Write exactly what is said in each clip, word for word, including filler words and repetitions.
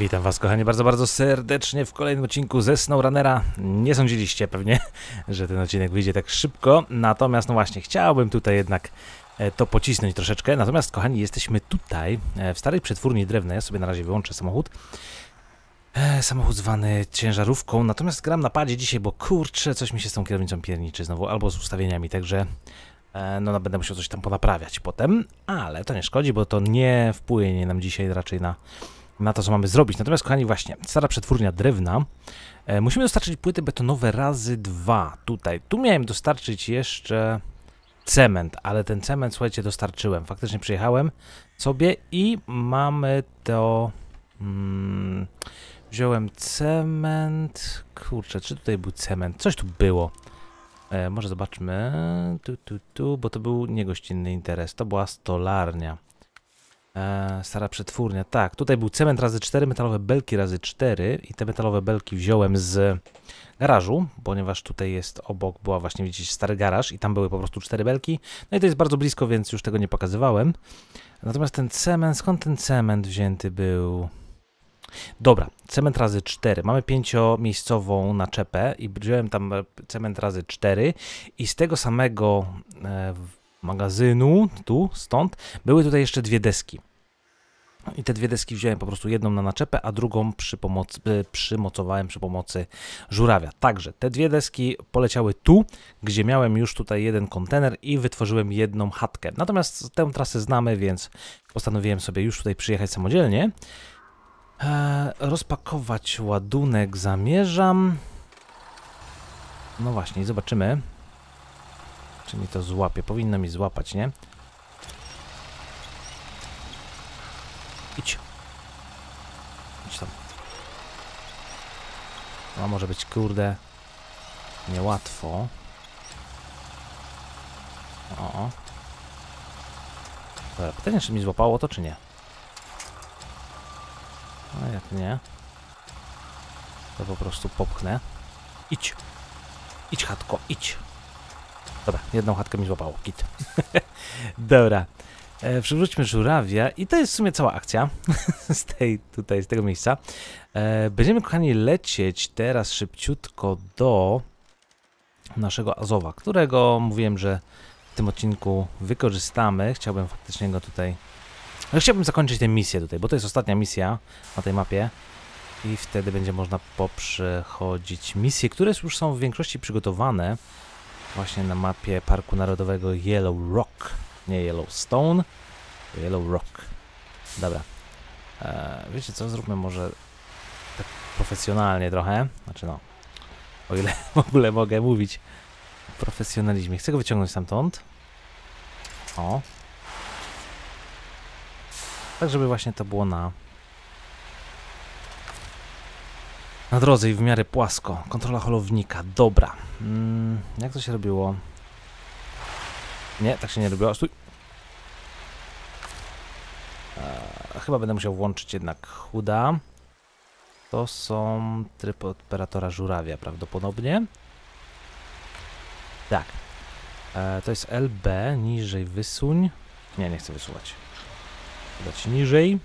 Witam was, kochani, bardzo, bardzo serdecznie w kolejnym odcinku ze Snowrunnera. Nie sądziliście pewnie, że ten odcinek wyjdzie tak szybko, natomiast no właśnie, chciałbym tutaj jednak to pocisnąć troszeczkę. Natomiast, kochani, jesteśmy tutaj w starej przetwórni drewna. Ja sobie na razie wyłączę samochód. Samochód zwany ciężarówką, natomiast gram na padzie dzisiaj, bo kurczę, coś mi się z tą kierownicą pierniczy znowu, albo z ustawieniami, także no będę musiał coś tam ponaprawiać potem, ale to nie szkodzi, bo to nie wpłynie nam dzisiaj raczej na, na to, co mamy zrobić. Natomiast, kochani, właśnie, stara przetwórnia drewna, e, musimy dostarczyć płyty betonowe razy dwa tutaj. Tu miałem dostarczyć jeszcze cement, ale ten cement, słuchajcie, dostarczyłem. Faktycznie przyjechałem sobie i mamy to... Mm, wziąłem cement... Kurczę, czy tutaj był cement? Coś tu było. E, może zobaczmy... Tu, tu, tu, bo to był niegościnny interes. To była stolarnia. E, stara przetwórnia. Tak, tutaj był cement razy cztery, metalowe belki razy cztery i te metalowe belki wziąłem z garażu, ponieważ tutaj jest obok, była właśnie, widzicie, stary garaż i tam były po prostu cztery belki. No i to jest bardzo blisko, więc już tego nie pokazywałem. Natomiast ten cement, skąd ten cement wzięty był? Dobra, cement razy cztery. Mamy pięciomiejscową naczepę i wziąłem tam cement razy cztery i z tego samego e, magazynu, tu, stąd, były tutaj jeszcze dwie deski. I te dwie deski wziąłem po prostu jedną na naczepę, a drugą przy pomocy, przymocowałem przy pomocy żurawia. Także te dwie deski poleciały tu, gdzie miałem już tutaj jeden kontener i wytworzyłem jedną chatkę. Natomiast tę trasę znamy, więc postanowiłem sobie już tutaj przyjechać samodzielnie. Eee, rozpakować ładunek zamierzam. No właśnie, zobaczymy, czy mi to złapie. Powinno mi złapać, nie? Idź. Idź tam. A może być, kurde, niełatwo. O. Dobra, pytanie, czy mi złapało to, czy nie? A jak nie, to po prostu popchnę. Idź. Idź, chatko, idź. Dobra, jedną chatkę mi złapało, kit. Dobra. E, przywróćmy żurawia i to jest w sumie cała akcja z tej, tutaj, z tego miejsca. E, będziemy, kochani, lecieć teraz szybciutko do naszego Azowa, którego mówiłem, że w tym odcinku wykorzystamy. Chciałbym faktycznie go tutaj... Ale chciałbym zakończyć tę misję tutaj, bo to jest ostatnia misja na tej mapie i wtedy będzie można poprzechodzić misje, które już są w większości przygotowane właśnie na mapie Parku Narodowego Yellow Rock. Nie Yellowstone, Yellow Rock. Dobra. Eee, wiecie co, zróbmy może tak profesjonalnie trochę. Znaczy no, o ile w ogóle mogę mówić o profesjonalizmie. Chcę go wyciągnąć stamtąd. O. Tak, żeby właśnie to było na... na drodze i w miarę płasko. Kontrola holownika. Dobra. Mm, jak to się robiło? Nie, tak się nie robiło. Stój. Eee, chyba będę musiał włączyć jednak chuda. To są tryb operatora żurawia prawdopodobnie. Tak. Eee, to jest L B. Niżej wysuń. Nie, nie chcę wysuwać. Dać niżej.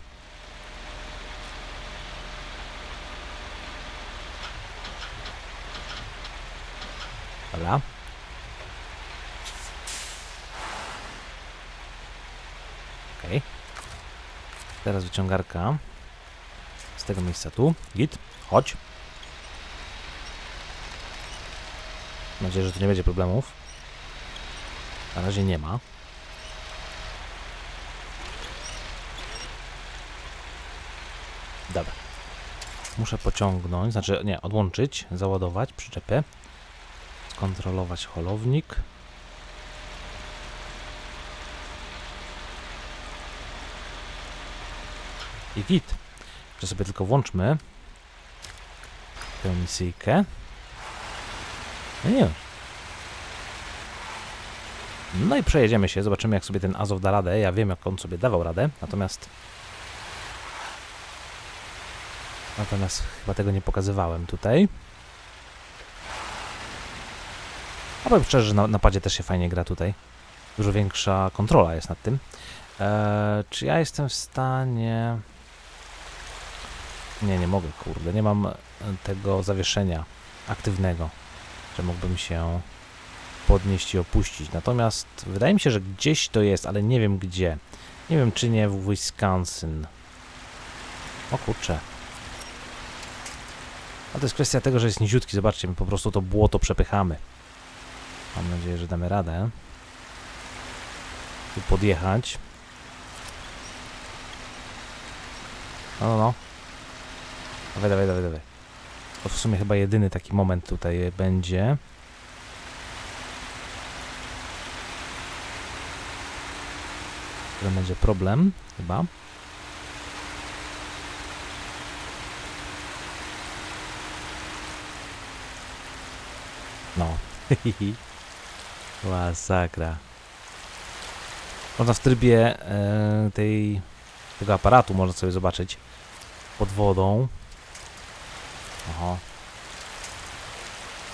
Dobra. Okej. Okay. Teraz wyciągarka. Z tego miejsca tu. Git, chodź. Mam nadzieję, że tu nie będzie problemów. Na razie nie ma. Dobra. Muszę pociągnąć, znaczy nie, odłączyć, załadować przyczepy, skontrolować holownik. I git. Że sobie tylko włączmy tę misyjkę. No nie. No i przejedziemy się, zobaczymy, jak sobie ten Azov da radę. Ja wiem, jak on sobie dawał radę, natomiast... Natomiast chyba tego nie pokazywałem tutaj. A powiem szczerze, że na, na padzie też się fajnie gra tutaj. Dużo większa kontrola jest nad tym. Eee, czy ja jestem w stanie... Nie, nie mogę, kurde, nie mam tego zawieszenia aktywnego, że mógłbym się podnieść i opuścić. Natomiast wydaje mi się, że gdzieś to jest, ale nie wiem gdzie. Nie wiem, czy nie w Wisconsin. O kurczę. A to jest kwestia tego, że jest niziutki. Zobaczcie, my po prostu to błoto przepychamy. Mam nadzieję, że damy radę. Tu podjechać. No, no, no. Dawaj, dawaj, dawaj, dawaj. To w sumie chyba jedyny taki moment tutaj będzie. To będzie problem, chyba. No. Masakra. Można w trybie e, tej, tego aparatu można sobie zobaczyć pod wodą. Oho.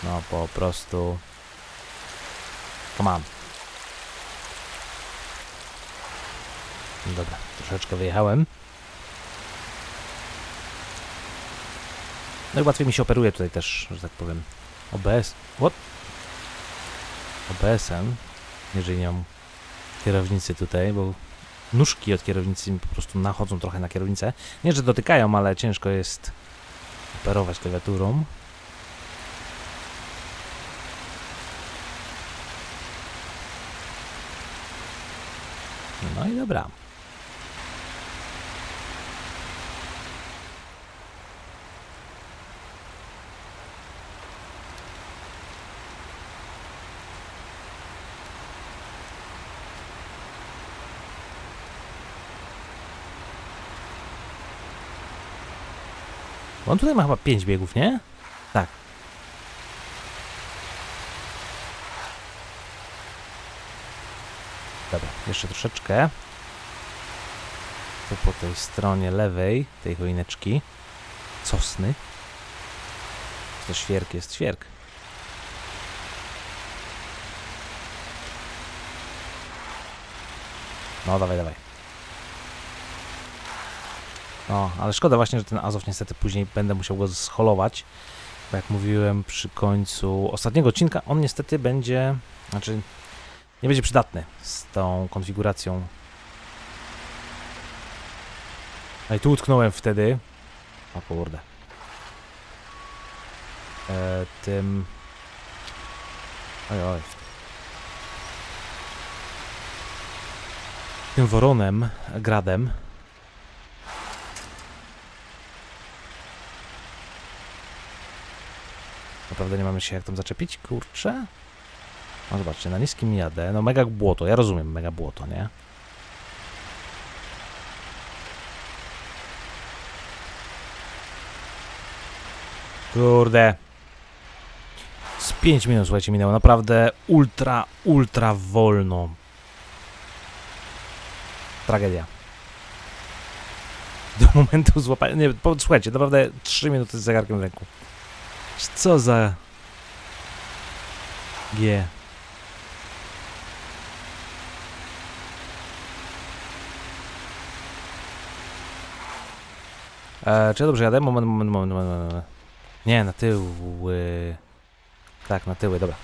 No po prostu. Come on. Dobra, troszeczkę wyjechałem. No i łatwiej mi się operuje tutaj też, że tak powiem. O B S. What? O B S-em. Jeżeli nie mam kierownicy tutaj, bo nóżki od kierownicy mi po prostu nachodzą trochę na kierownicę. Nie, że dotykają, ale ciężko jest operować klawiaturą. No i dobra. On tutaj ma chyba pięć biegów, nie? Tak. Dobra, jeszcze troszeczkę. Tu po tej stronie lewej, tej choineczki. Sosny. To świerk jest świerk. No, dawaj, dawaj. No, ale szkoda właśnie, że ten Azov niestety później będę musiał go scholować. Bo jak mówiłem przy końcu ostatniego odcinka, on niestety będzie, znaczy nie będzie przydatny z tą konfiguracją. No i tu utknąłem wtedy. O kurde. E, tym... Oj, oj. Tym woronem, gradem. Naprawdę nie mamy się jak tam zaczepić, kurczę. No zobaczcie, na niskim jadę. No mega błoto, ja rozumiem mega błoto, nie? Kurde. Z pięć minut, słuchajcie, minęło naprawdę ultra, ultra wolno. Tragedia. Do momentu złapania... Nie, słuchajcie, naprawdę trzy minuty z zegarkiem w ręku. Co za... G. E, czy ja dobrze jadę? Moment, moment, moment, moment. Nie, na tyły. Tak, na tyły, dobra.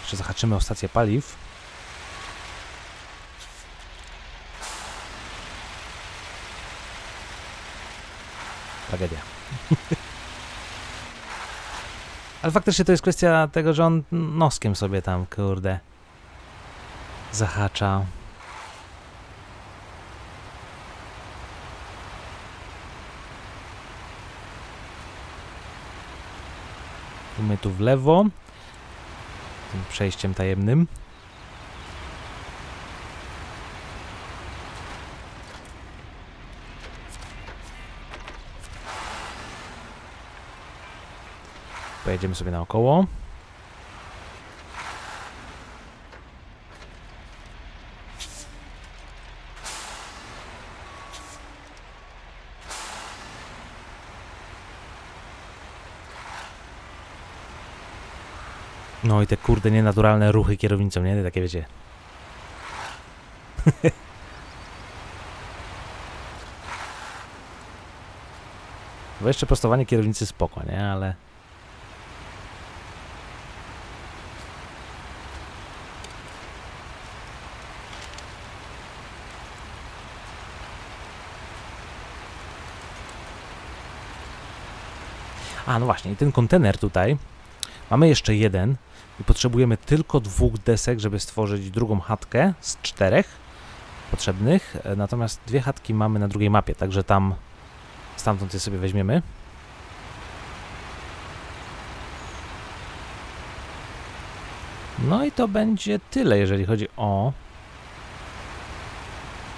Jeszcze zahaczymy o stację paliw. Tragedia. Ale faktycznie to jest kwestia tego, że on noskiem sobie tam, kurde, zahacza. I my tu w lewo, tym przejściem tajemnym. Pojedziemy sobie naokoło. No i te kurde nienaturalne ruchy kierownicą, nie? Te takie wiecie. Bo jeszcze prostowanie kierownicy spoko, nie? Ale... A, no właśnie, i ten kontener tutaj, mamy jeszcze jeden i potrzebujemy tylko dwóch desek, żeby stworzyć drugą chatkę z czterech potrzebnych, natomiast dwie chatki mamy na drugiej mapie, także tam, stamtąd je sobie weźmiemy. No i to będzie tyle, jeżeli chodzi o...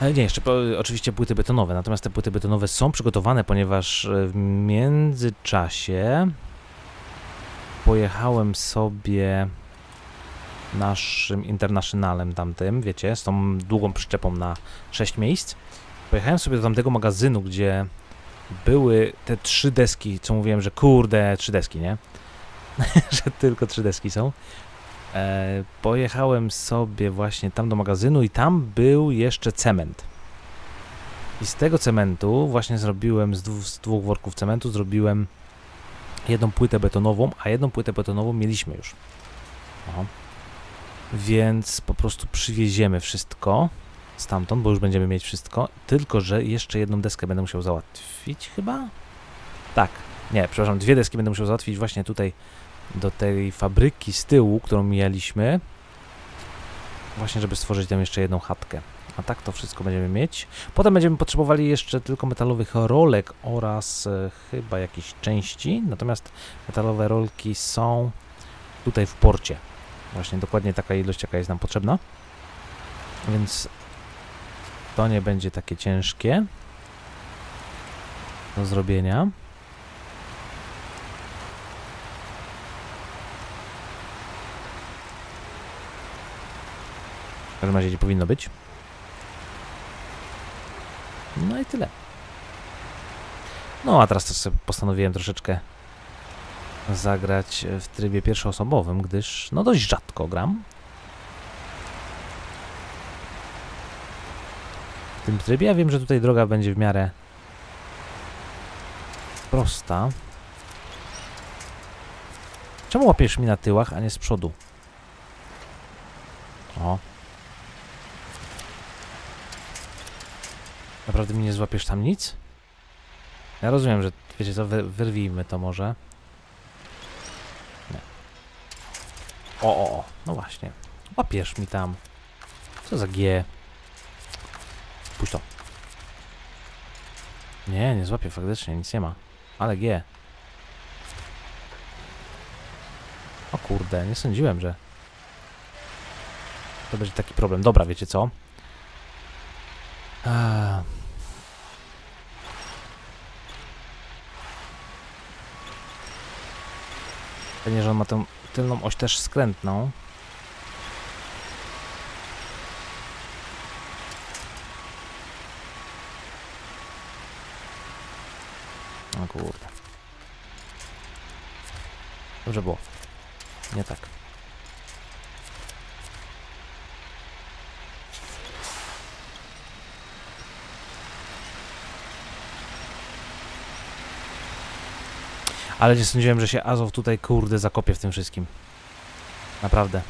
Ale nie, jeszcze oczywiście płyty betonowe, natomiast te płyty betonowe są przygotowane, ponieważ w międzyczasie pojechałem sobie naszym Internationalem tamtym, wiecie, z tą długą przyczepą na sześć miejsc. Pojechałem sobie do tamtego magazynu, gdzie były te trzy deski, co mówiłem, że kurde, trzy deski, nie? Że tylko trzy deski są. E, pojechałem sobie właśnie tam do magazynu i tam był jeszcze cement. I z tego cementu właśnie zrobiłem, z dwóch, z dwóch worków cementu zrobiłem jedną płytę betonową, a jedną płytę betonową mieliśmy już. Aha. Więc po prostu przywieziemy wszystko stamtąd, bo już będziemy mieć wszystko, tylko że jeszcze jedną deskę będę musiał załatwić chyba? Tak, nie, przepraszam, dwie deski będę musiał załatwić właśnie tutaj do tej fabryki z tyłu, którą mijaliśmy, właśnie żeby stworzyć tam jeszcze jedną chatkę. A tak to wszystko będziemy mieć. Potem będziemy potrzebowali jeszcze tylko metalowych rolek oraz e, chyba jakieś części, natomiast metalowe rolki są tutaj w porcie. Właśnie dokładnie taka ilość, jaka jest nam potrzebna, więc to nie będzie takie ciężkie do zrobienia. W każdym razie nie powinno być. No i tyle. No a teraz też sobie postanowiłem troszeczkę zagrać w trybie pierwszoosobowym, gdyż no dość rzadko gram w tym trybie. Ja wiem, że tutaj droga będzie w miarę prosta. Czemu łapiesz mi na tyłach, a nie z przodu? O. Naprawdę mi nie złapiesz tam nic? Ja rozumiem, że wiecie co, wyrwijmy to może. Nie. O, o, o, no właśnie. Łapiesz mi tam. Co za G? Puść to. Nie, nie złapię faktycznie, nic nie ma. Ale G. O kurde, nie sądziłem, że to będzie taki problem. Dobra, wiecie co? Eee... Pewnie, że on ma tę tylną oś też skrętną. O kurde. Dobrze było. Nie tak. Ale nie sądziłem, że się Azov tutaj, kurde, zakopie w tym wszystkim. Naprawdę.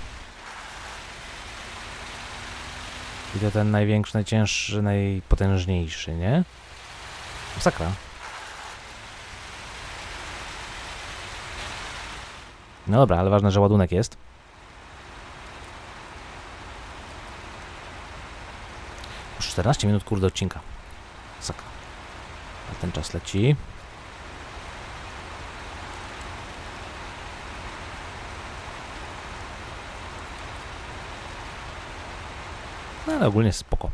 I to ten największy, najcięższy, najpotężniejszy, nie? Masakra. No dobra, ale ważne, że ładunek jest. Już czternaście minut, kurde, odcinka. Masakra. A ten czas leci. Ale ogólnie spoko.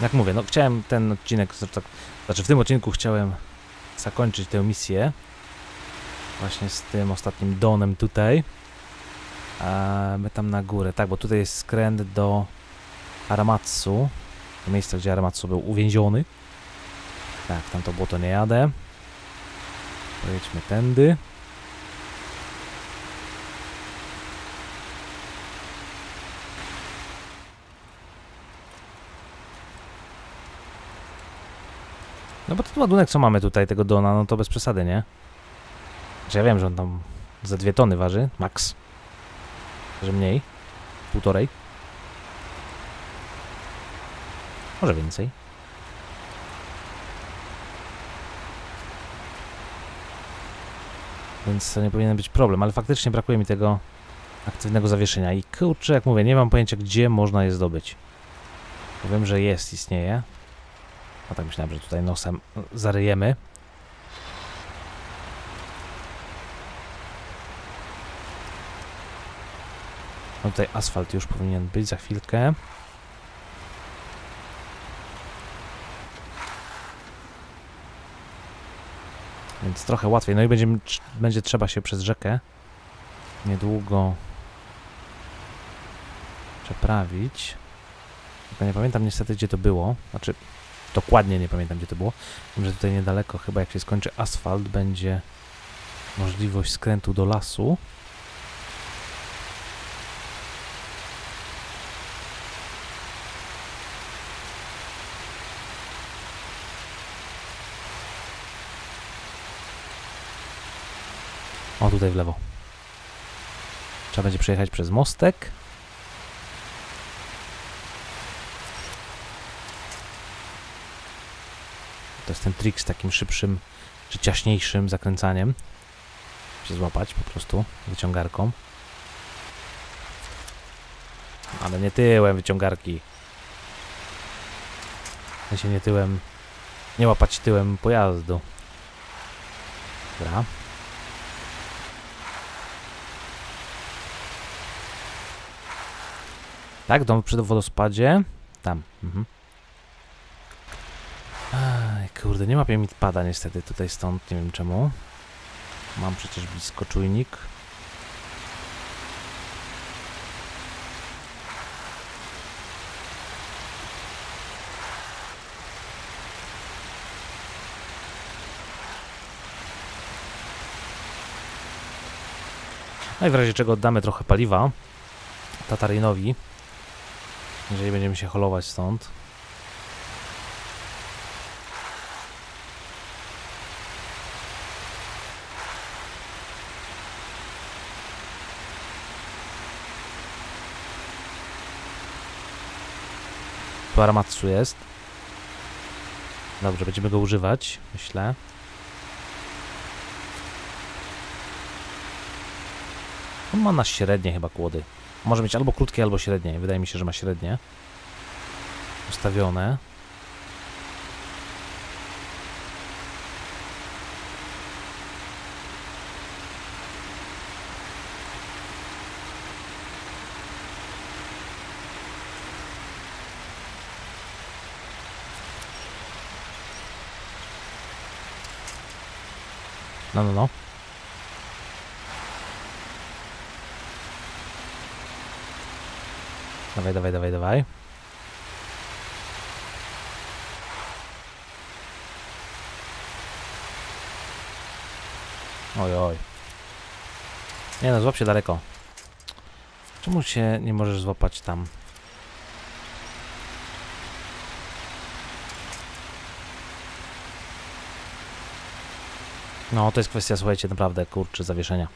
Jak mówię, no chciałem ten odcinek, znaczy w tym odcinku chciałem zakończyć tę misję właśnie z tym ostatnim donem tutaj. A my tam na górę, tak, bo tutaj jest skręt do Aramatsu, do miejsca, gdzie Aramatsu był uwięziony. Tak, tam to błoto nie jadę. Pojedźmy tędy. No bo ten ładunek, co mamy tutaj, tego Dona, no to bez przesady, nie? Znaczy ja wiem, że on tam za dwie tony waży, max. Może mniej, półtorej. Może więcej. Więc to nie powinien być problem, ale faktycznie brakuje mi tego aktywnego zawieszenia. I kurczę, jak mówię, nie mam pojęcia, gdzie można je zdobyć. Bo wiem, że jest, istnieje. A tak myślałem, że tutaj nosem zaryjemy. No tutaj asfalt już powinien być za chwilkę. Więc trochę łatwiej. No i będzie, będzie trzeba się przez rzekę niedługo przeprawić. Tylko nie pamiętam niestety, gdzie to było. Znaczy, dokładnie nie pamiętam, gdzie to było. Wiem, że tutaj niedaleko, chyba jak się skończy asfalt, będzie możliwość skrętu do lasu. O, tutaj w lewo. Trzeba będzie przejechać przez mostek. To jest ten trik z takim szybszym, czy ciaśniejszym zakręcaniem. Się złapać po prostu wyciągarką. Ale nie tyłem wyciągarki. Ja się nie tyłem, nie łapać tyłem pojazdu. Dobra. Tak, dom przy wodospadzie. Tam. Mhm. Aj, kurde, nie ma pada niestety tutaj stąd, nie wiem czemu. Mam przecież blisko czujnik. No i w razie czego oddamy trochę paliwa Tatarinowi. Jeżeli będziemy się holować stąd. Tu Aramatsu jest. Dobrze, będziemy go używać, myślę. On ma na średnie chyba kłody. Może mieć albo krótkie, albo średnie. Wydaje mi się, że ma średnie ustawione. No, no, no. Dawaj, dawaj, dawaj, dawaj. Oj, oj. Nie no, złap się daleko. Czemu się nie możesz złapać tam? No, to jest kwestia, słuchajcie, naprawdę, kurczę, zawieszenia.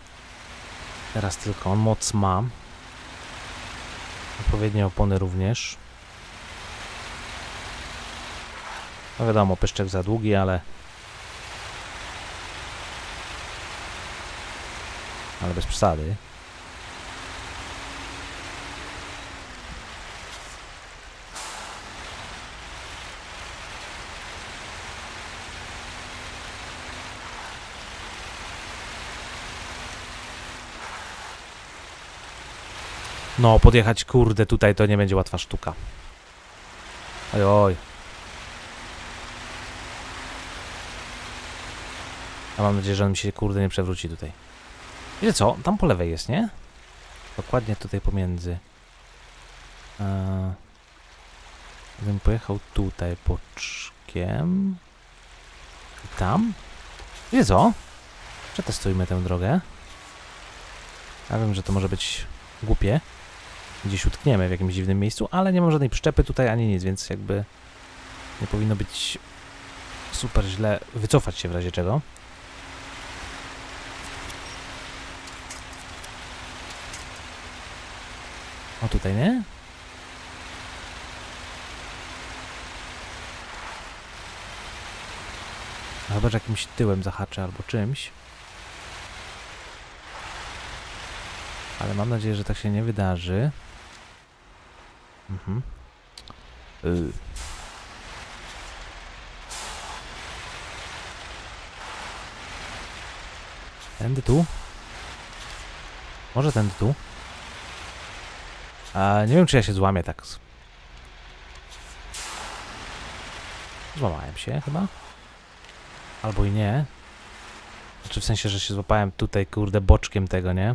Teraz tylko on moc ma. Odpowiednie opony również. No wiadomo, pyszczek za długi, ale... Ale bez przesady. No, podjechać, kurde, tutaj to nie będzie łatwa sztuka. Oj, oj. A mam nadzieję, że on mi się, kurde, nie przewróci tutaj. Wiecie co? Tam po lewej jest, nie? Dokładnie tutaj pomiędzy. Eee, gdybym pojechał tutaj boczkiem. I tam. Wiecie co? Przetestujmy tę drogę. Ja wiem, że to może być głupie. Gdzieś utkniemy w jakimś dziwnym miejscu, ale nie mam żadnej przyczepy tutaj ani nic, więc jakby nie powinno być super źle wycofać się w razie czego. O tutaj, nie? Chyba, że jakimś tyłem zahaczę albo czymś. Ale mam nadzieję, że tak się nie wydarzy. Mhm. Yy. Tędy tu? Może tędy tu? A nie wiem, czy ja się złamię tak. Złamałem się chyba. Albo i nie. Znaczy w sensie, że się złapałem tutaj, kurde, boczkiem tego, nie?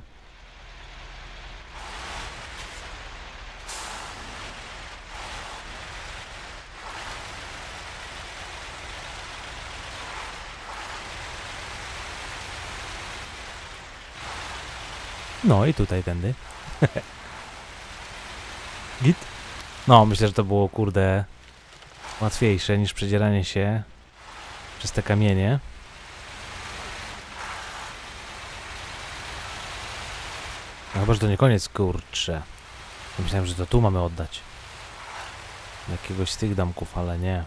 No i tutaj tędy. Git? No, myślę, że to było, kurde, łatwiejsze niż przedzieranie się przez te kamienie. No chyba, że to nie koniec, kurczę. Myślałem, że to tu mamy oddać. Jakiegoś z tych domków, ale nie.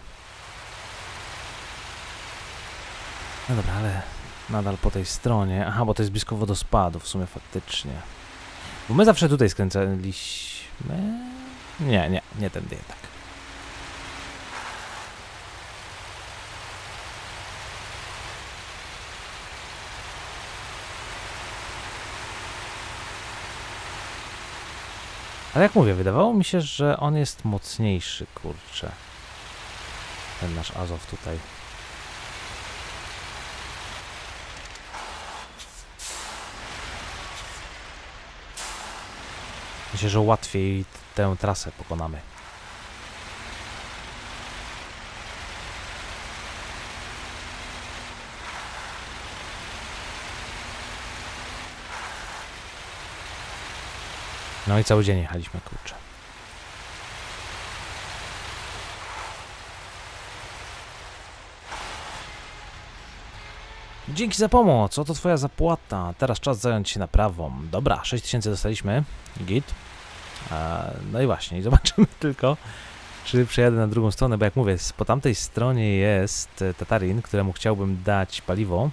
No dobra, ale nadal po tej stronie. Aha, bo to jest blisko wodospadu w sumie faktycznie. Bo my zawsze tutaj skręcaliśmy... Nie, nie, nie tędy jednak. Ale jak mówię, wydawało mi się, że on jest mocniejszy, kurczę. Ten nasz Azov tutaj. Myślę, że łatwiej tę trasę pokonamy. No i cały dzień jechaliśmy, kurczę. Dzięki za pomoc, oto twoja zapłata. Teraz czas zająć się naprawą. Dobra, sześć tysięcy dostaliśmy. Git. No i właśnie, zobaczymy tylko, czy przejadę na drugą stronę, bo jak mówię, po tamtej stronie jest Tatarin, któremu chciałbym dać paliwo.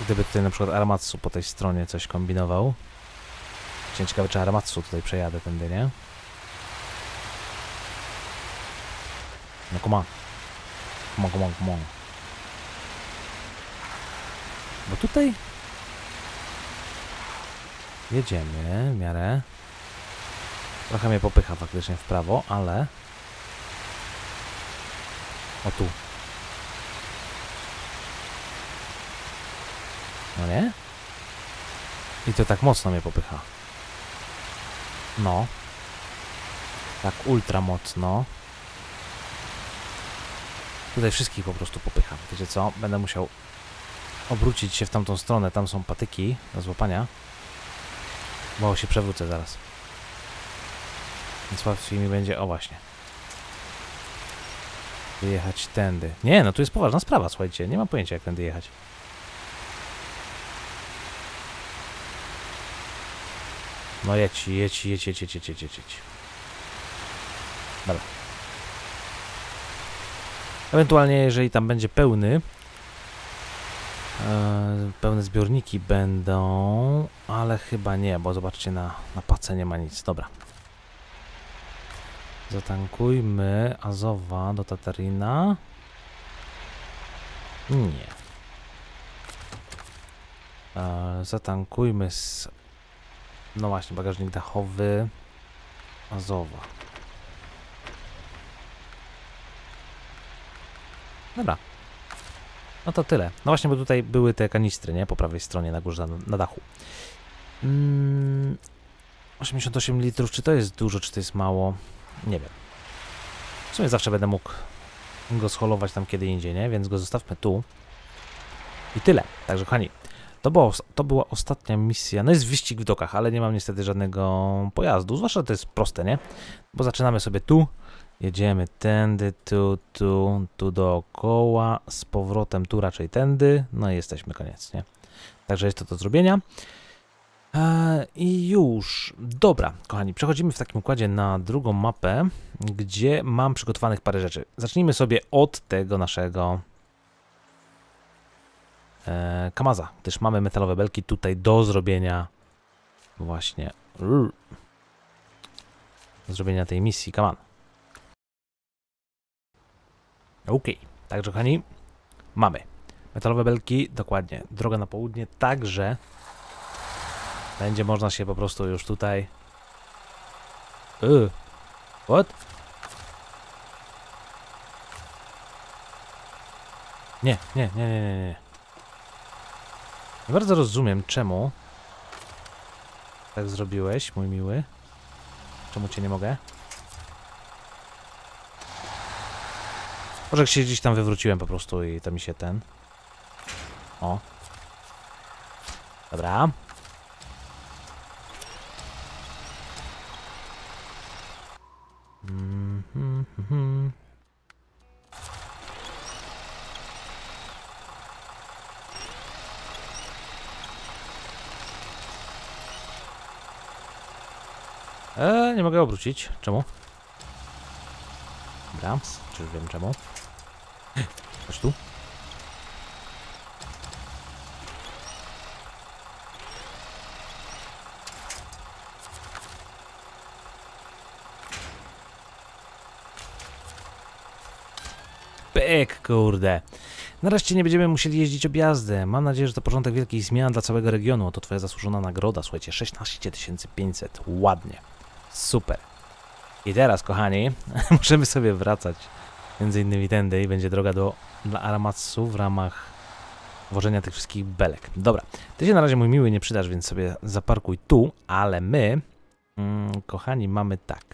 Gdyby tutaj na przykład Aramatsu po tej stronie coś kombinował. Ciekawe, czy Aramatsu tutaj przejadę tędy, nie? No come on. Come on, come on, come on. Bo tutaj... Jedziemy w miarę. Trochę mnie popycha faktycznie w prawo, ale... O tu. No nie? I to tak mocno mnie popycha. No. Tak ultra mocno. Tutaj wszystkich po prostu popycham. Wiecie co? Będę musiał obrócić się w tamtą stronę. Tam są patyki do złapania. Bo się przewrócę zaraz. Więc łatwiej mi będzie... O właśnie. Wyjechać tędy. Nie, no tu jest poważna sprawa, słuchajcie. Nie mam pojęcia, jak tędy jechać. No jedź, jedź, jedź, jedź, jedź, jedź, jedź, jedź. Dobra. Ewentualnie, jeżeli tam będzie pełny, yy, pełne zbiorniki będą, ale chyba nie, bo zobaczcie, na, na pace nie ma nic. Dobra. Zatankujmy Azowa do Tatarina. Nie. Yy, zatankujmy z... No właśnie, bagażnik dachowy Azowa. Dobra. No to tyle. No właśnie, bo tutaj były te kanistry, nie? Po prawej stronie na górze, na dachu. Mm, osiemdziesiąt osiem litrów. Czy to jest dużo, czy to jest mało? Nie wiem. W sumie zawsze będę mógł go scholować tam kiedy indziej, nie? Więc go zostawmy tu. I tyle. Także kochani, To była, to była ostatnia misja. No jest wyścig w dokach, ale nie mam niestety żadnego pojazdu. Zwłaszcza to jest proste, nie? Bo zaczynamy sobie tu. Jedziemy tędy, tu, tu, tu dookoła. Z powrotem tu raczej tędy. No i jesteśmy, koniec, nie? Także jest to do zrobienia. I już. Dobra, kochani, przechodzimy w takim układzie na drugą mapę, gdzie mam przygotowanych parę rzeczy. Zacznijmy sobie od tego naszego e, Kamaza, gdyż mamy metalowe belki tutaj do zrobienia właśnie do zrobienia tej misji. Come on. Ok, także kochani, mamy metalowe belki, dokładnie, droga na południe, także będzie można się po prostu już tutaj... Yy. What? Nie, nie, nie, nie, nie, nie. Nie bardzo rozumiem, czemu tak zrobiłeś, mój miły. Czemu cię nie mogę? Może jak się gdzieś tam wywróciłem po prostu i to mi się ten... O. Dobra. Eee, nie mogę obrócić. Czemu? Dobra, czy wiem czemu. Chodź tu. Pyk, kurde. Nareszcie nie będziemy musieli jeździć objazdem. Mam nadzieję, że to początek wielkich zmian dla całego regionu. Oto twoja zasłużona nagroda. Słuchajcie, szesnaście tysięcy pięćset. Ładnie. Super. I teraz, kochani, możemy sobie wracać między innymi tędy i będzie droga do Aramatsu w ramach wożenia tych wszystkich belek. Dobra, ty się na razie, mój miły, nie przydasz, więc sobie zaparkuj tu, ale my, mm, kochani, mamy tak.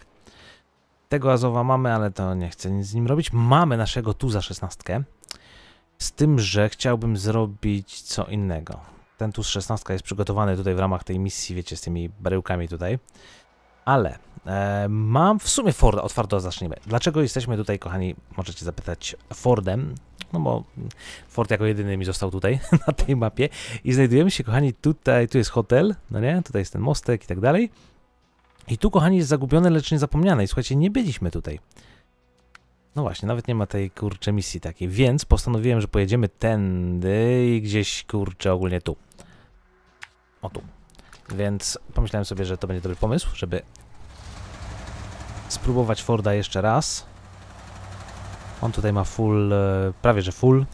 Tego Azowa mamy, ale to nie chcę nic z nim robić. Mamy naszego tu za szesnastkę, z tym, że chciałbym zrobić co innego. Ten tu z szesnastką jest przygotowany tutaj w ramach tej misji, wiecie, z tymi baryłkami tutaj. Ale e, mam w sumie Forda, od Forda zacznijmy. Dlaczego jesteśmy tutaj, kochani, możecie zapytać, Fordem? No bo Ford jako jedyny mi został tutaj, na tej mapie. I znajdujemy się, kochani, tutaj, tu jest hotel, no nie? Tutaj jest ten mostek i tak dalej. I tu, kochani, jest zagubione, lecz niezapomniane. I słuchajcie, nie byliśmy tutaj. No właśnie, nawet nie ma tej, kurczę, misji takiej. Więc postanowiłem, że pojedziemy tędy i gdzieś, kurczę, ogólnie tu. O tu. Więc pomyślałem sobie, że to będzie dobry pomysł, żeby spróbować Forda jeszcze raz. On tutaj ma full, prawie że full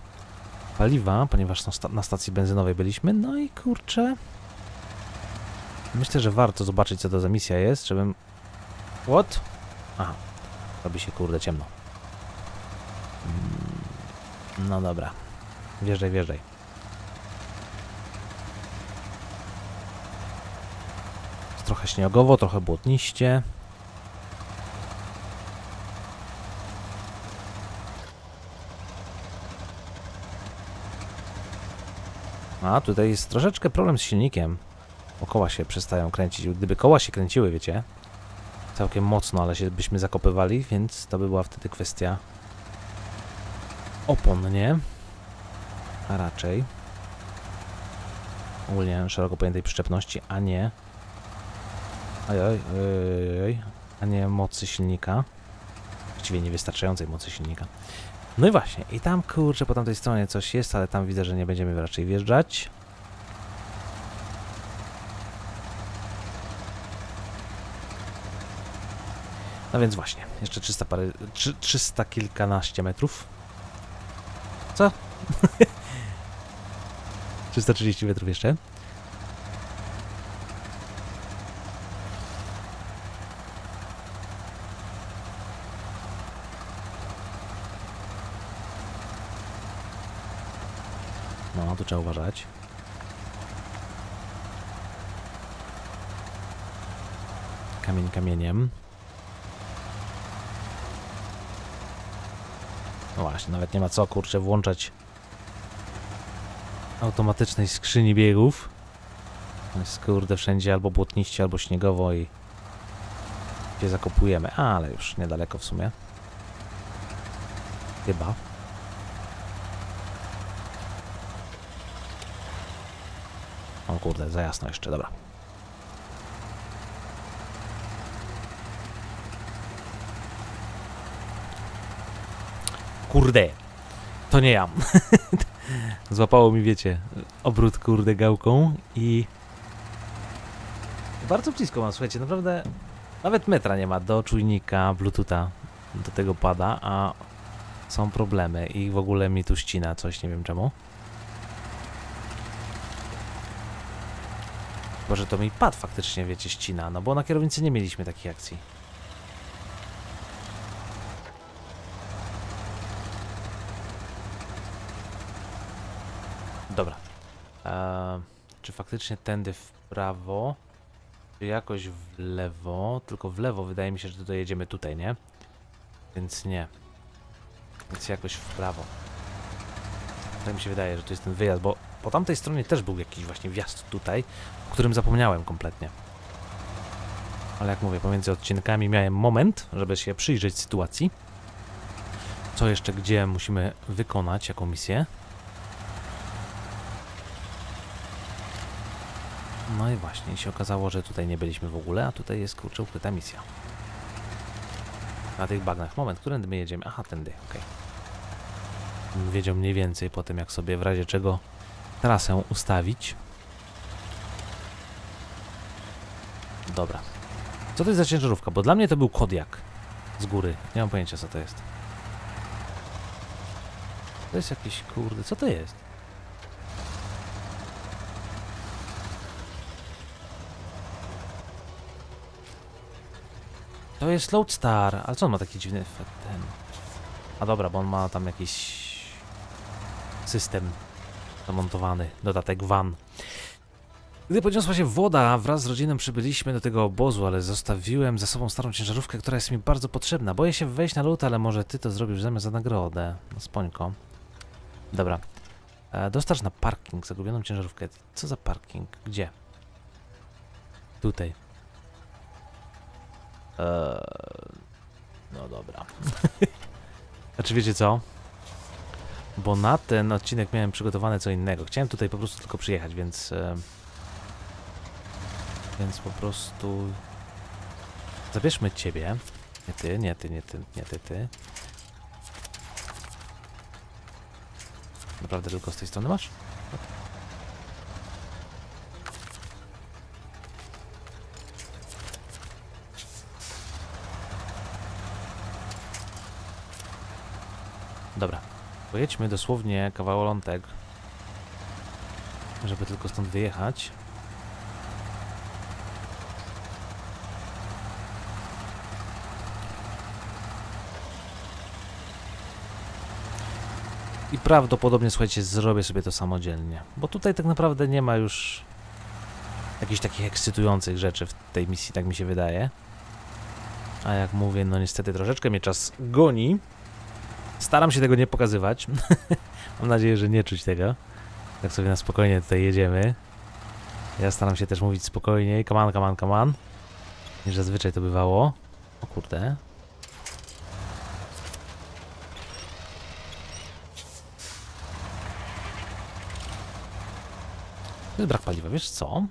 paliwa, ponieważ na stacji benzynowej byliśmy. No i kurczę... Myślę, że warto zobaczyć, co to za misja jest, żebym... What? Aha. Robi się, kurde, ciemno. No dobra. Wjeżdżaj, wjeżdżaj. Trochę śniegowo, trochę błotniście. A, tutaj jest troszeczkę problem z silnikiem. Bo koła się przestają kręcić. Gdyby koła się kręciły, wiecie, całkiem mocno, ale się byśmy zakopywali, więc to by była wtedy kwestia opon, nie? A raczej ogólnie szeroko pojętej przyczepności, a nie Ojoj, ojoj, ojoj, a nie mocy silnika. Właściwie niewystarczającej mocy silnika. No i właśnie, i tam, kurczę, po tamtej stronie coś jest, ale tam widzę, że nie będziemy raczej wjeżdżać. No więc właśnie, jeszcze trzysta parę, trzy, trzysta kilkanaście metrów. Co? trzysta trzydzieści metrów jeszcze. No, tu trzeba uważać. Kamień kamieniem. No właśnie, nawet nie ma co, kurczę, włączać automatycznej skrzyni biegów. Jest kurde wszędzie albo błotniście, albo śniegowo i gdzie zakopujemy. A, ale już niedaleko w sumie. Chyba. O kurde, za jasno jeszcze, dobra. Kurde, to nie ja. Złapało mi, wiecie, obrót kurde gałką i... Bardzo blisko mam, słuchajcie, naprawdę nawet metra nie ma do czujnika Bluetootha, do tego pada, a są problemy i w ogóle mi tu ścina coś, nie wiem czemu. Boże, to mi pad faktycznie, wiecie, ścina, no bo na kierownicy nie mieliśmy takich akcji. Dobra. Eee, czy faktycznie tędy w prawo, czy jakoś w lewo? Tylko w lewo wydaje mi się, że dojedziemy tutaj, nie? Więc nie. Więc jakoś w prawo. Tak mi się wydaje, że to jest ten wyjazd, bo po tamtej stronie też był jakiś właśnie wjazd tutaj, o którym zapomniałem kompletnie. Ale jak mówię, pomiędzy odcinkami miałem moment, żeby się przyjrzeć sytuacji. Co jeszcze, gdzie musimy wykonać, jaką misję. No i właśnie, się okazało, że tutaj nie byliśmy w ogóle, a tutaj jest, kurczę, ukryta misja. Na tych bagnach. Moment, którędy my jedziemy? Aha, tędy, okej. Okay. Wiedział mniej więcej po tym, jak sobie w razie czego trasę ustawić. Dobra. Co to jest za ciężarówka? Bo dla mnie to był Kodiak z góry. Nie mam pojęcia, co to jest. To jest jakiś, kurde, co to jest? To jest Lodestar, ale co on ma taki dziwny efekt? A dobra, bo on ma tam jakiś system zamontowany, dodatek van. Gdy podniosła się woda, wraz z rodziną przybyliśmy do tego obozu, ale zostawiłem za sobą starą ciężarówkę, która jest mi bardzo potrzebna. Boję się wejść na lód, ale może ty to zrobisz zamiast za nagrodę. No spońko. Dobra. E, dostarcz na parking zagubioną ciężarówkę. Co za parking? Gdzie? Tutaj. Eee, no dobra. Znaczy wiecie co? Bo na ten odcinek miałem przygotowane co innego. Chciałem tutaj po prostu tylko przyjechać, więc... E, więc po prostu... Zabierzmy ciebie. Nie ty, nie ty, nie ty, nie ty, ty. Naprawdę tylko z tej strony masz? Dobra, pojedźmy dosłownie kawałolątek, żeby tylko stąd wyjechać. I prawdopodobnie, słuchajcie, zrobię sobie to samodzielnie, bo tutaj tak naprawdę nie ma już jakichś takich ekscytujących rzeczy w tej misji, tak mi się wydaje. A jak mówię, no niestety troszeczkę mnie czas goni. Staram się tego nie pokazywać. Mam nadzieję, że nie czuć tego. Tak sobie na spokojnie tutaj jedziemy. Ja staram się też mówić spokojniej. Come on, come on, come on. Niż zazwyczaj to bywało. O kurde. To jest brak paliwa, wiesz co?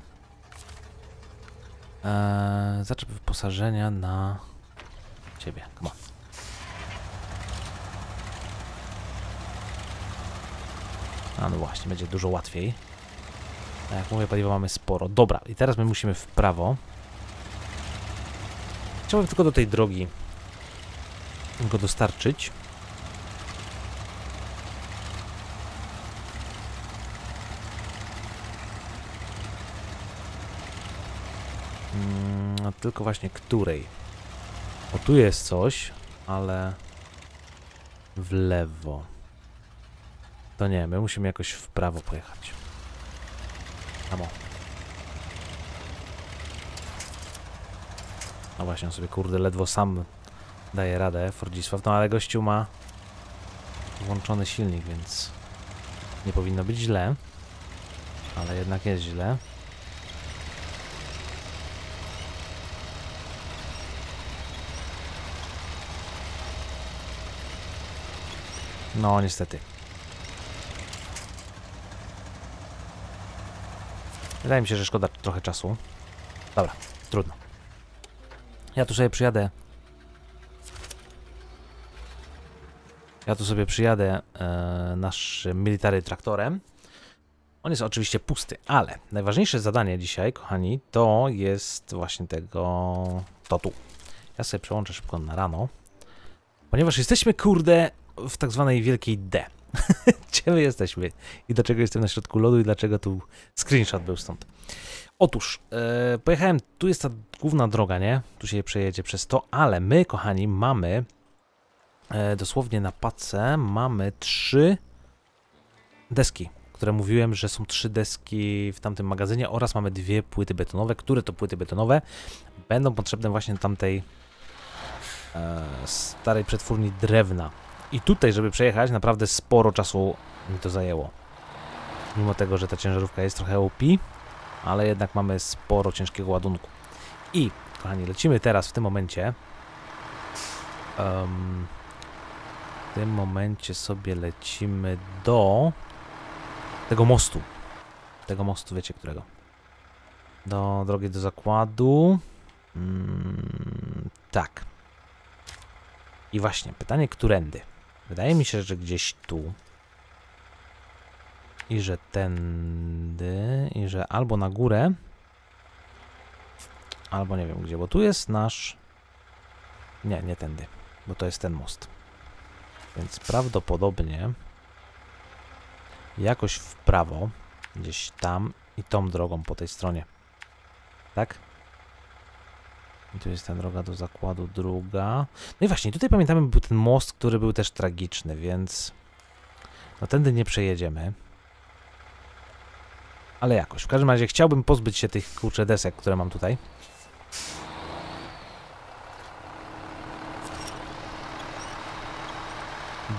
Eee, zaczep wyposażenia na ciebie. Come on. A no właśnie, będzie dużo łatwiej. A jak mówię, paliwa mamy sporo. Dobra, i teraz my musimy w prawo. Chciałbym tylko do tej drogi go dostarczyć. Mm, tylko właśnie której? O, tu jest coś, ale w lewo. To nie, my musimy jakoś w prawo pojechać. Amo. No właśnie, on sobie kurde ledwo sam daje radę, Fordzisław. No ale gościu ma włączony silnik, więc nie powinno być źle. Ale jednak jest źle. No, niestety. Wydaje mi się, że szkoda trochę czasu. Dobra, trudno. Ja tu sobie przyjadę. Ja tu sobie przyjadę e, naszym military traktorem. On jest oczywiście pusty, ale najważniejsze zadanie dzisiaj, kochani, to jest właśnie tego... to tu. Ja sobie przełączę szybko na rano. Ponieważ jesteśmy, kurde, w tak zwanej wielkiej D. Gdzie my jesteśmy? I dlaczego jestem na środku lodu i dlaczego tu screenshot był stąd? Otóż, e, pojechałem, tu jest ta główna droga, nie? Tu się przejedzie przez to, ale my, kochani, mamy... E, dosłownie na pace mamy trzy deski, które mówiłem, że są trzy deski w tamtym magazynie oraz mamy dwie płyty betonowe, które to płyty betonowe będą potrzebne właśnie tamtej e, starej przetwórni drewna. I tutaj, żeby przejechać, naprawdę sporo czasu mi to zajęło. Mimo tego, że ta ciężarówka jest trochę O P, ale jednak mamy sporo ciężkiego ładunku. I, kochani, lecimy teraz w tym momencie. Um, w tym momencie sobie lecimy do tego mostu. Tego mostu, wiecie którego? Do drogi do zakładu. Mm, tak. I właśnie, pytanie, którędy? Wydaje mi się, że gdzieś tu. I że tędy. I że albo na górę. Albo nie wiem gdzie, bo tu jest nasz... Nie, nie tędy. Bo to jest ten most. Więc prawdopodobnie... Jakoś w prawo. Gdzieś tam i tą drogą po tej stronie. Tak? I tu jest ta droga do zakładu druga. No i właśnie, tutaj pamiętamy, był ten most, który był też tragiczny, więc... No tędy nie przejedziemy. Ale jakoś. W każdym razie chciałbym pozbyć się tych, kurczę, desek, które mam tutaj.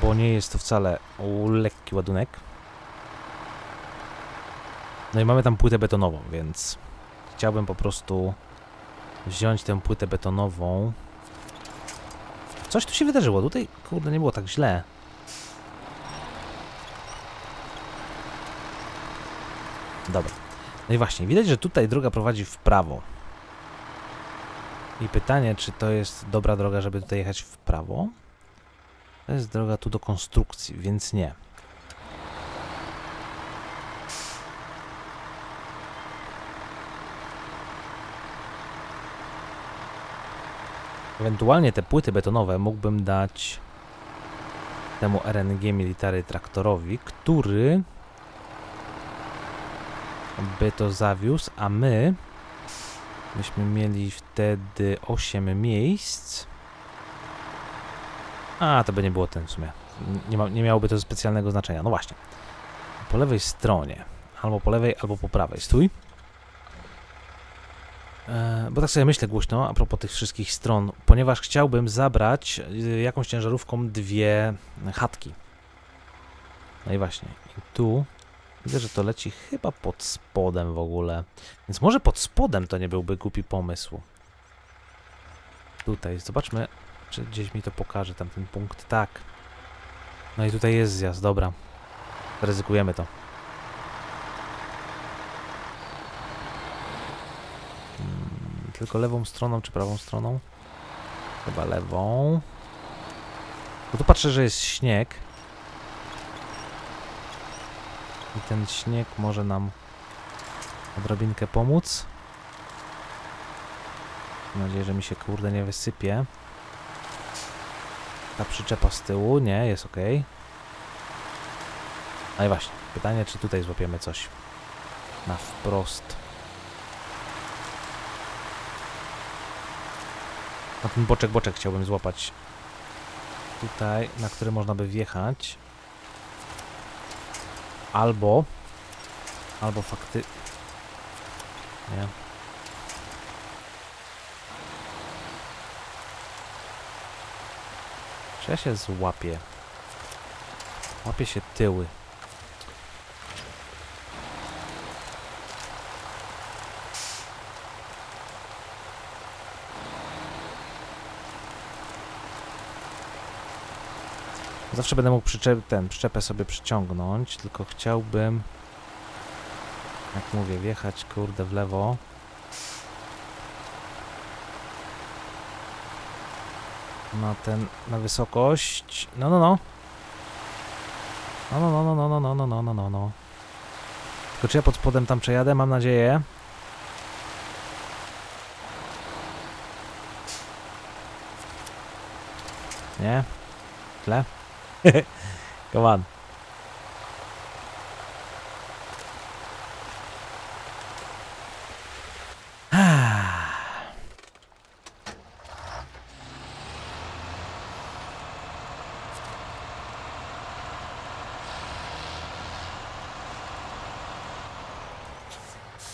Bo nie jest to wcale lekki ładunek. No i mamy tam płytę betonową, więc... Chciałbym po prostu... wziąć tę płytę betonową. Coś tu się wydarzyło. Tutaj, kurde, nie było tak źle. Dobra. No i właśnie, widać, że tutaj droga prowadzi w prawo. I pytanie, czy to jest dobra droga, żeby tutaj jechać w prawo? To jest droga tu do konstrukcji, więc nie. Ewentualnie te płyty betonowe mógłbym dać temu R N G Military Traktorowi, który by to zawiózł, a my byśmy mieli wtedy osiem miejsc. A, to by nie było ten w sumie. Nie, ma, nie miałoby to specjalnego znaczenia. No właśnie. Po lewej stronie. Albo po lewej, albo po prawej. Stój. Bo tak sobie myślę głośno a propos tych wszystkich stron, ponieważ chciałbym zabrać jakąś ciężarówką dwie chatki. No i właśnie, i tu widzę, że to leci chyba pod spodem w ogóle, więc może pod spodem to nie byłby głupi pomysł. Tutaj, zobaczmy, czy gdzieś mi to pokaże, tamten punkt, tak. No i tutaj jest zjazd, dobra, ryzykujemy to. Tylko lewą stroną czy prawą stroną? Chyba lewą. Bo tu patrzę, że jest śnieg. I ten śnieg może nam odrobinkę pomóc. Mam nadzieję, że mi się, kurde, nie wysypie. Ta przyczepa z tyłu. Nie, jest ok. No i właśnie. Pytanie, czy tutaj złapiemy coś na wprost. Na ten boczek, boczek chciałbym złapać. Tutaj, na który można by wjechać. Albo... Albo fakty... Nie. Czy ja się złapię? Łapię się tyły. Zawsze będę mógł przyczep, ten, przyczepę sobie przyciągnąć, tylko chciałbym, jak mówię, wjechać kurde w lewo. Na ten, na wysokość. No, no, no. No, no, no, no, no, no, no, no, no, no. Tylko czy ja pod spodem tam przejadę? Mam nadzieję. Nie? Tle? Come on.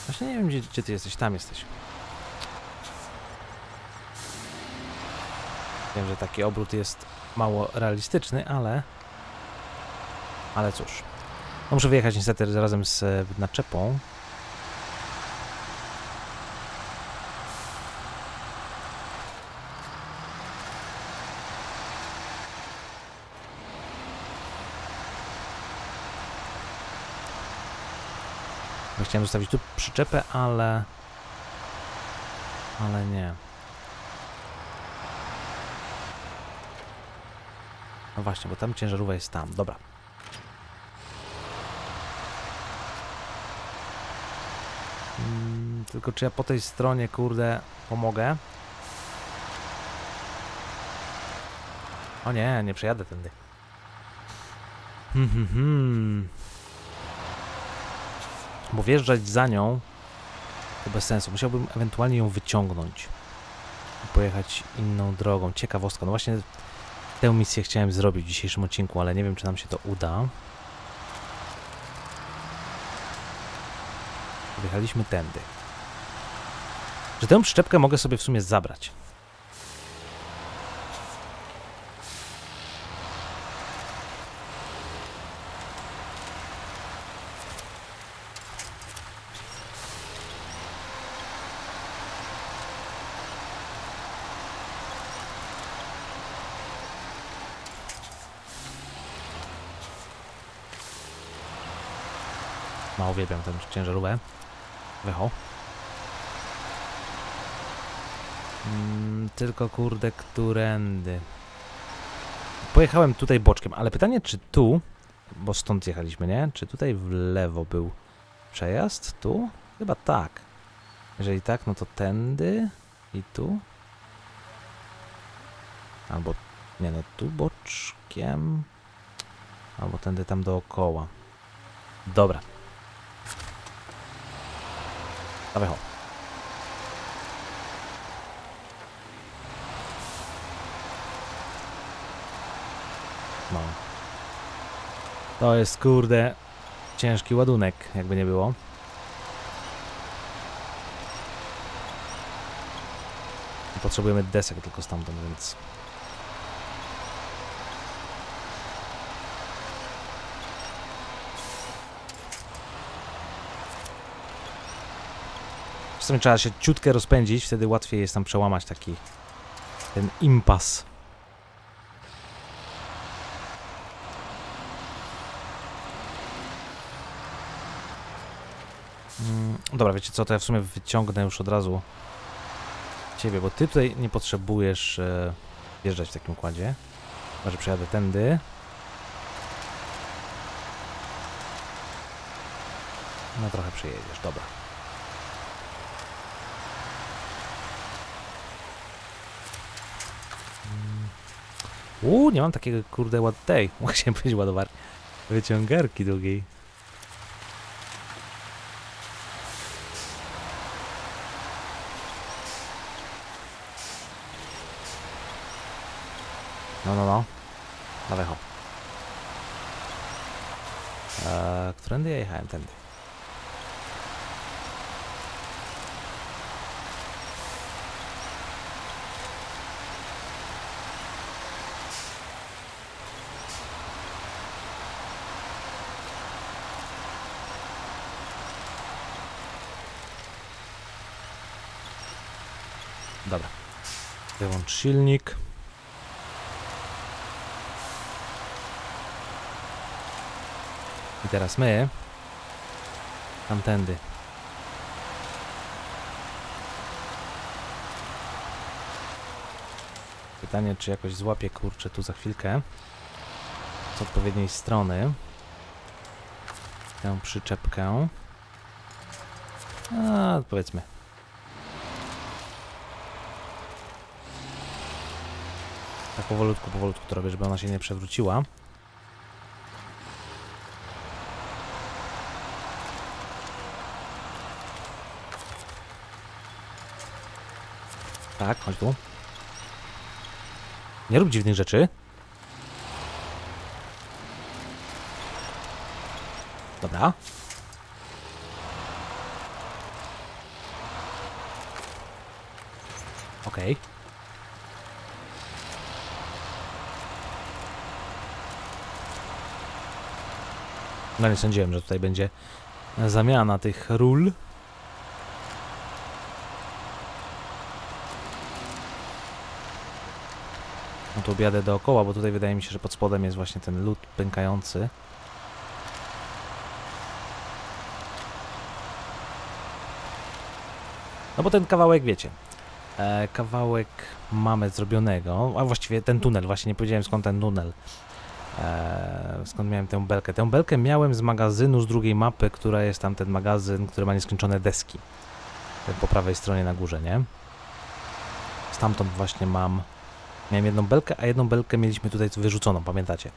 Właśnie nie wiem, gdzie, gdzie ty jesteś. Tam jesteś. Wiem, że taki obrót jest mało realistyczny, ale... Ale cóż. No muszę wyjechać niestety razem z naczepą. Chciałem zostawić tu przyczepę, ale... Ale nie. No właśnie, bo tam ciężarówka jest tam. Dobra. Hmm, tylko czy ja po tej stronie, kurde, pomogę? O nie, nie przejadę tędy. Hmm, hmm, hmm. Bo wjeżdżać za nią to bez sensu. Musiałbym ewentualnie ją wyciągnąć i pojechać inną drogą. Ciekawostka. No właśnie tę misję chciałem zrobić w dzisiejszym odcinku, ale nie wiem, czy nam się to uda. Wjechaliśmy tędy. Że tę przyczepkę mogę sobie w sumie zabrać. No, uwielbiam tę ciężarówkę. Wycho. Mm, tylko kurde, którędy. Pojechałem tutaj boczkiem, ale pytanie, czy tu, bo stąd jechaliśmy, nie? Czy tutaj w lewo był przejazd? Tu? Chyba tak. Jeżeli tak, no to tędy i tu. Albo, nie no, tu boczkiem. Albo tędy tam dookoła. Dobra. Dawaj ho. No. To jest kurde ciężki ładunek, jakby nie było. Potrzebujemy desek tylko stamtąd, więc... Czasem trzeba się ciutkę rozpędzić, wtedy łatwiej jest tam przełamać taki ten impas. Mm, dobra, wiecie co, to ja w sumie wyciągnę już od razu ciebie, bo ty tutaj nie potrzebujesz e, wjeżdżać w takim układzie. Chyba, że przejadę tędy. No trochę przejedziesz, dobra. Uuu, nie mam takiego kurde ład... tej, chciałem powiedzieć ładowarki. Wyciągarki długiej. No, no, no. Dawaj ho. Eee, którędy ja jechałem? Tędy. Dobra, wyłącz silnik. I teraz my tamtędy. Pytanie, czy jakoś złapię, kurczę, tu za chwilkę z odpowiedniej strony tę przyczepkę. A, powiedzmy. Tak powolutku, powolutku to robię, żeby ona się nie przewróciła. Tak, chodź tu. Nie rób dziwnych rzeczy. Dobra. Okej. Okay. No nie sądziłem, że tutaj będzie zamiana tych ról. No to objadę dookoła, bo tutaj wydaje mi się, że pod spodem jest właśnie ten lód pękający. No bo ten kawałek, wiecie, e, kawałek mamy zrobionego, a właściwie ten tunel, właśnie nie powiedziałem skąd ten tunel. Eee, skąd miałem tę belkę? Tę belkę miałem z magazynu, z drugiej mapy, która jest tam ten magazyn, który ma nieskończone deski. Po prawej stronie na górze, nie? Stamtąd właśnie mam... Miałem jedną belkę, a jedną belkę mieliśmy tutaj wyrzuconą, pamiętacie?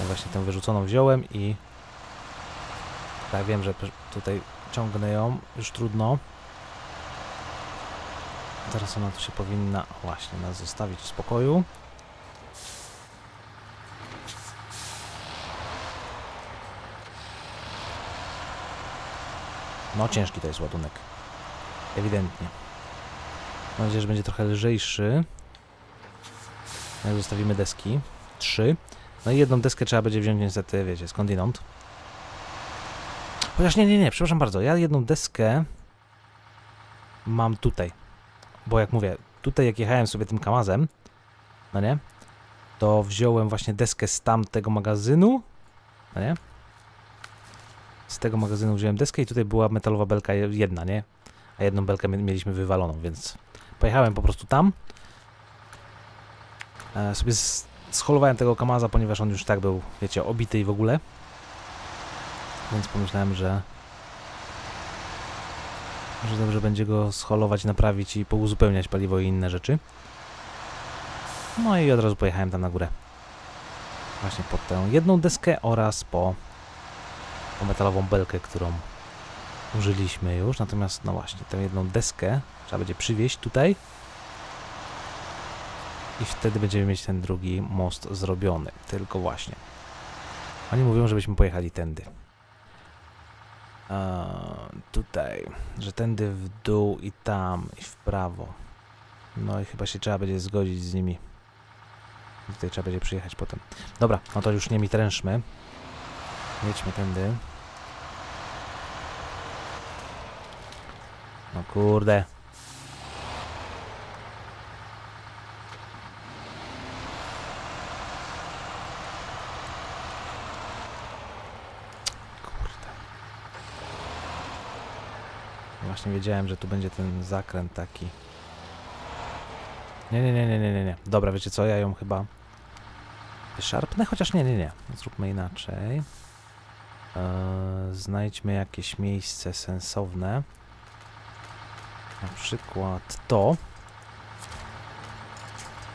Ja właśnie tę wyrzuconą wziąłem i... Tak, wiem, że tutaj ciągnę ją, już trudno. Teraz ona tu się powinna... Właśnie, nas zostawić w spokoju. No ciężki to jest ładunek, ewidentnie. Mam nadzieję, że będzie trochę lżejszy. Zostawimy deski, trzy. No i jedną deskę trzeba będzie wziąć niestety, wiecie, skądinąd. Chociaż nie, nie, nie, przepraszam bardzo, ja jedną deskę mam tutaj. Bo jak mówię, tutaj jak jechałem sobie tym kamazem, no nie, to wziąłem właśnie deskę z tamtego magazynu, no nie. Z tego magazynu wziąłem deskę i tutaj była metalowa belka jedna, nie? A jedną belkę mieliśmy wywaloną, więc pojechałem po prostu tam. E, sobie scholowałem tego kamaza, ponieważ on już tak był, wiecie, obity i w ogóle. Więc pomyślałem, że... że dobrze będzie go scholować, naprawić i pouzupełniać paliwo i inne rzeczy. No i od razu pojechałem tam na górę. Właśnie pod tę jedną deskę oraz po... o metalową belkę, którą użyliśmy już, natomiast no właśnie tę jedną deskę trzeba będzie przywieźć tutaj i wtedy będziemy mieć ten drugi most zrobiony, tylko właśnie oni mówią, żebyśmy pojechali tędy, eee, tutaj, że tędy w dół i tam i w prawo, no i chyba się trzeba będzie zgodzić z nimi i tutaj trzeba będzie przyjechać potem. Dobra, no to już nie mi trężmy. Jedźmy tędy. No kurde. Kurde. Właśnie wiedziałem, że tu będzie ten zakręt taki. Nie, nie, nie, nie, nie, nie, nie. Dobra, wiecie co? Ja ją chyba wyszarpnę, chociaż nie, nie, nie. Zróbmy inaczej. Znajdźmy jakieś miejsce sensowne. Na przykład to.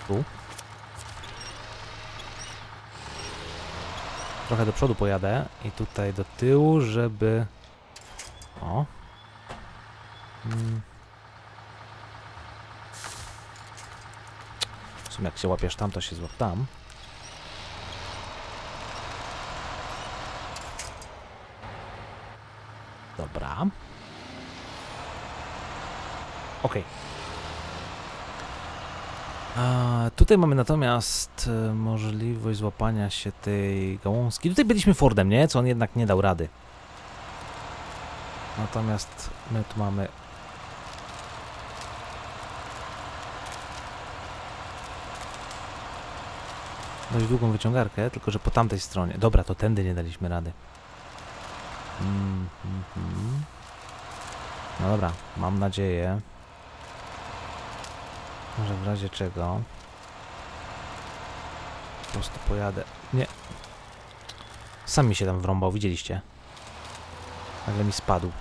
Tu. Trochę do przodu pojadę i tutaj do tyłu, żeby... O. W sumie jak się łapiesz tam, to się złap tam. Dobra. Ok. A tutaj mamy natomiast możliwość złapania się tej gałązki. Tutaj byliśmy Fordem, nie? Co on jednak nie dał rady. Natomiast my tu mamy... dość długą wyciągarkę, tylko że po tamtej stronie. Dobra, to tędy nie daliśmy rady. Mm, mm, mm. No dobra, mam nadzieję, że w razie czego po prostu pojadę. Nie. Sami się tam wrąbał, widzieliście. Nagle mi spadł.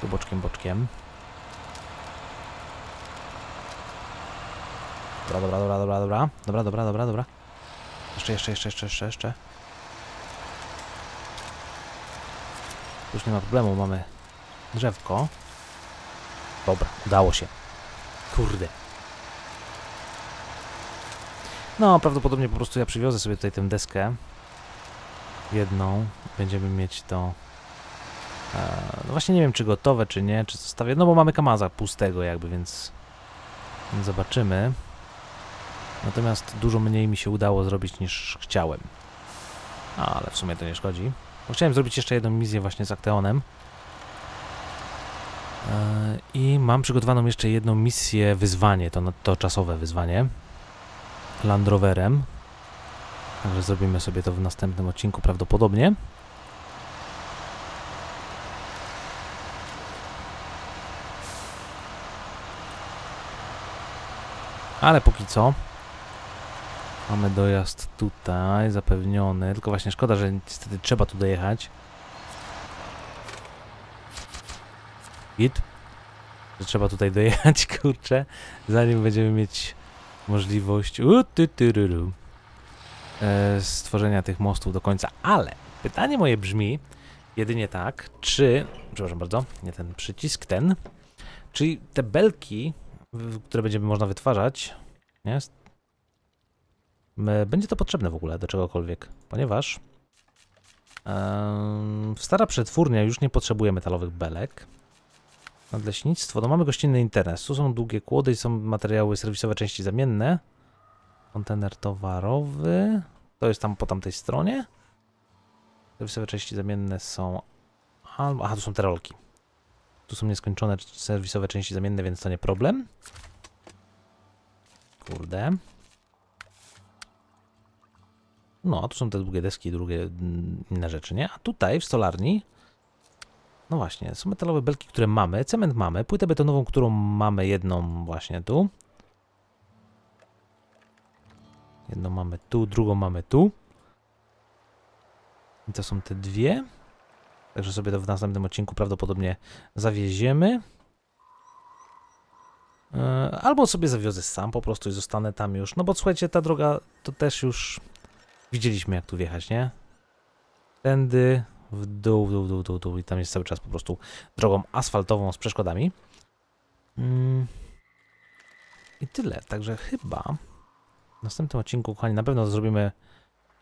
Tu boczkiem, boczkiem. Dobra, dobra, dobra, dobra, dobra. Dobra, dobra, dobra, dobra. Jeszcze, jeszcze, jeszcze, jeszcze, jeszcze, jeszcze. Już nie ma problemu, mamy drzewko. Dobra, udało się. Kurde. No, prawdopodobnie po prostu ja przywiozę sobie tutaj tę deskę. Jedną. Będziemy mieć to... E, no właśnie nie wiem, czy gotowe, czy nie, czy zostawię. No bo mamy Kamaza pustego jakby, więc... więc zobaczymy. Natomiast dużo mniej mi się udało zrobić niż chciałem. Ale w sumie to nie szkodzi. Bo chciałem zrobić jeszcze jedną misję właśnie z Akteonem. E, I mam przygotowaną jeszcze jedną misję, wyzwanie, to, to czasowe wyzwanie. Land Roverem. Także zrobimy sobie to w następnym odcinku prawdopodobnie. Ale póki co mamy dojazd tutaj zapewniony, tylko właśnie szkoda, że niestety trzeba tu dojechać. Git, że trzeba tutaj dojechać, kurczę, zanim będziemy mieć możliwość u, ty, ty, ry, ry, e, stworzenia tych mostów do końca. Ale pytanie moje brzmi jedynie tak, czy... Przepraszam bardzo, nie ten przycisk, ten. Czy te belki, które będziemy można wytwarzać, nie? Będzie to potrzebne w ogóle do czegokolwiek, ponieważ em, w stara przetwórnia już nie potrzebuje metalowych belek. Nadleśnictwo, no mamy gościnny interes. Tu są długie kłody i są materiały serwisowe, części zamienne. Kontener towarowy, to jest tam po tamtej stronie. Serwisowe części zamienne są... Aha, tu są te rolki. Tu są nieskończone serwisowe części zamienne, więc to nie problem. Kurde. No, a tu są te długie deski i drugie inne rzeczy, nie? A tutaj w stolarni... No właśnie, są metalowe belki, które mamy. Cement mamy, płytę betonową, którą mamy jedną właśnie tu. Jedną mamy tu, drugą mamy tu. I to są te dwie. Także sobie to w następnym odcinku prawdopodobnie zawieziemy. Yy, albo sobie zawiozę sam po prostu i zostanę tam już. No bo słuchajcie, ta droga to też już... Widzieliśmy, jak tu wjechać, nie? Tędy w dół, w dół, w dół, w dół, w dół i tam jest cały czas po prostu drogą asfaltową z przeszkodami. Mm. I tyle. Także chyba w następnym odcinku, kochani, na pewno zrobimy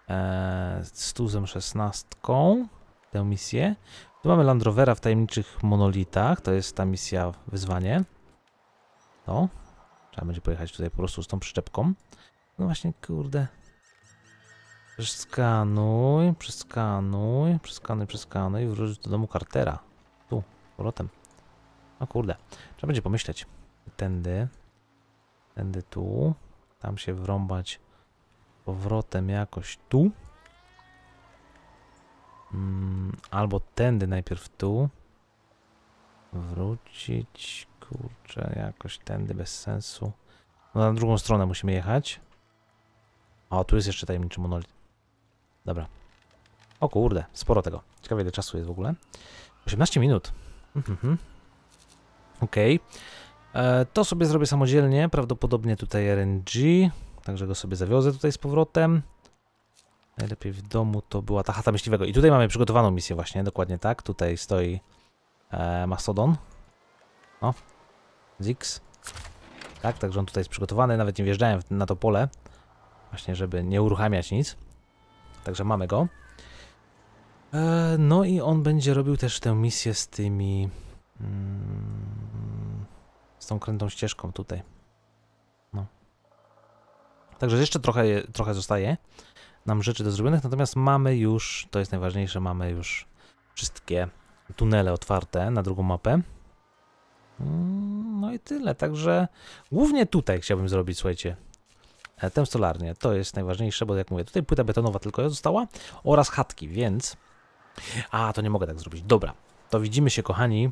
e, z Tuzem szesnastką tę misję. Tu mamy Land Rovera w tajemniczych monolitach. To jest ta misja, wyzwanie. To. Trzeba będzie pojechać tutaj po prostu z tą przyczepką. No właśnie, kurde... Przeskanuj, przeskanuj, przeskanuj, przeskanuj, wróć do domu Cartera. Tu, powrotem. No kurde, trzeba będzie pomyśleć. Tędy, tędy tu, tam się wrąbać powrotem jakoś tu. Mm, albo tędy najpierw tu. Wrócić, kurczę, jakoś tędy bez sensu. No na drugą stronę musimy jechać. O, tu jest jeszcze tajemniczy monolit. Dobra. O kurde, sporo tego. Ciekawe, ile czasu jest w ogóle. osiemnaście minut. Mhm. Okej. Okay. To sobie zrobię samodzielnie. Prawdopodobnie tutaj R N G. Także go sobie zawiozę tutaj z powrotem. Najlepiej w domu to była ta chata myśliwego. I tutaj mamy przygotowaną misję właśnie. Dokładnie tak. Tutaj stoi e, Mastodon. O. Zix. Tak, także on tutaj jest przygotowany. Nawet nie wjeżdżałem na to pole. Właśnie, żeby nie uruchamiać nic. Także mamy go. E, no i on będzie robił też tę misję z tymi... Mm, z tą krętą ścieżką tutaj. No. Także jeszcze trochę, trochę zostaje nam rzeczy do zrobionych, natomiast mamy już, to jest najważniejsze, mamy już wszystkie tunele otwarte na drugą mapę. Mm. No i tyle, także głównie tutaj chciałbym zrobić, słuchajcie, tę stolarnię. To jest najważniejsze, bo jak mówię, tutaj płyta betonowa tylko została oraz chatki, więc... A, to nie mogę tak zrobić. Dobra, to widzimy się, kochani.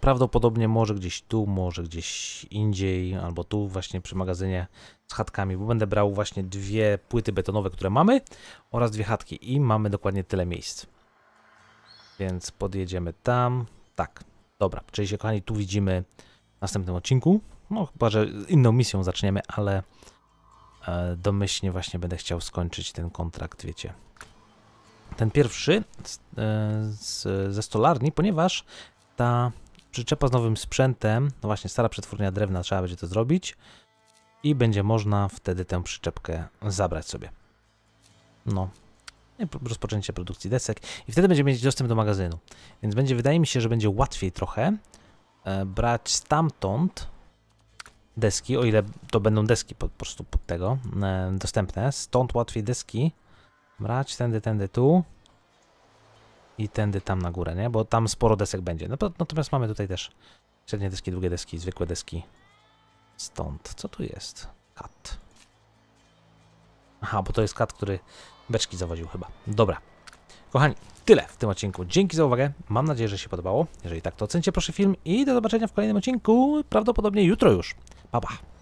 Prawdopodobnie może gdzieś tu, może gdzieś indziej, albo tu właśnie przy magazynie z chatkami, bo będę brał właśnie dwie płyty betonowe, które mamy, oraz dwie chatki i mamy dokładnie tyle miejsc. Więc podjedziemy tam. Tak, dobra, czyli się, kochani, tu widzimy w następnym odcinku. No chyba, że inną misją zaczniemy, ale e, domyślnie właśnie będę chciał skończyć ten kontrakt, wiecie. Ten pierwszy z, z, ze stolarni, ponieważ ta przyczepa z nowym sprzętem, no właśnie stara przetwórnia drewna, trzeba będzie to zrobić i będzie można wtedy tę przyczepkę zabrać sobie. No, rozpoczęcie produkcji desek i wtedy będziemy mieć dostęp do magazynu, więc będzie, wydaje mi się, że będzie łatwiej trochę e, brać stamtąd deski, o ile to będą deski po, po prostu pod tego e, dostępne, stąd łatwiej deski brać, tędy, tędy, tu i tędy tam na górę, nie? Bo tam sporo desek będzie. No, natomiast mamy tutaj też średnie deski, długie deski, zwykłe deski. Stąd. Co tu jest? Kat. Aha, bo to jest kat, który beczki zawoził chyba. Dobra. Kochani, tyle w tym odcinku. Dzięki za uwagę. Mam nadzieję, że się podobało. Jeżeli tak, to ocencie proszę film i do zobaczenia w kolejnym odcinku. Prawdopodobnie jutro już. Pa, pa.